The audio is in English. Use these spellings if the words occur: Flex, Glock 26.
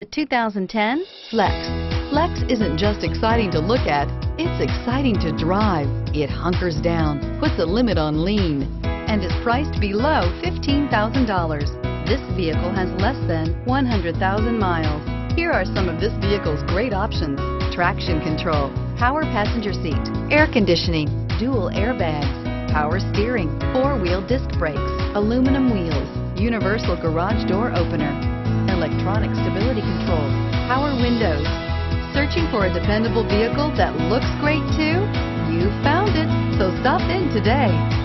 The 2010 Flex. Flex isn't just exciting to look at, it's exciting to drive. It hunkers down, puts a limit on lean, and is priced below $15,000. This vehicle has less than 100,000 miles. Here are some of this vehicle's great options: traction control, power passenger seat, air conditioning, dual airbags, power steering, four-wheel disc brakes, aluminum wheels, universal garage door opener, electronic stability control, power windows. Searching for a dependable vehicle that looks great too? You found it, so stop in today.